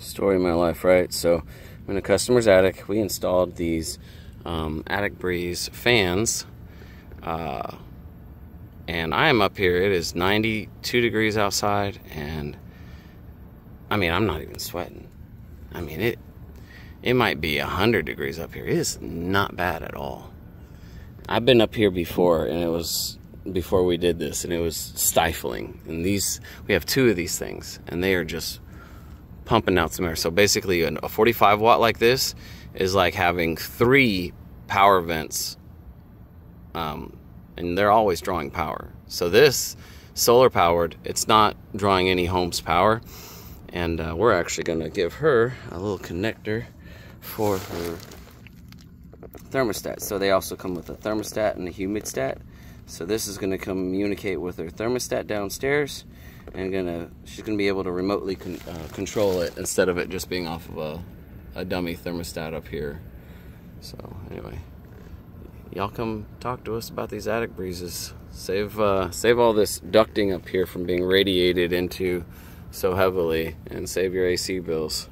story of my life, right? So I'm in a customer's attic. We installed these Attic Breeze fans, and I am up here. It is 92 degrees outside, and I mean, I'm not even sweating. I mean, it might be 100 degrees up here. It is not bad at all. I've been up here before, and it was before we did this, and it was stifling. And these, we have two of these things, and they are just pumping out some air. So basically, a 45 watt like this is like having 3 power vents, and they're always drawing power. So this solar powered, it's not drawing any home's power. And we're actually going to give her a little connector for her thermostat. So they also come with a thermostat and a humid stat. So this is going to communicate with her thermostat downstairs, and she's going to be able to remotely control it instead of it just being off of a dummy thermostat up here. So anyway, y'all come talk to us about these Attic Breezes. Save all this ducting up here from being radiated into so heavily, and save your AC bills.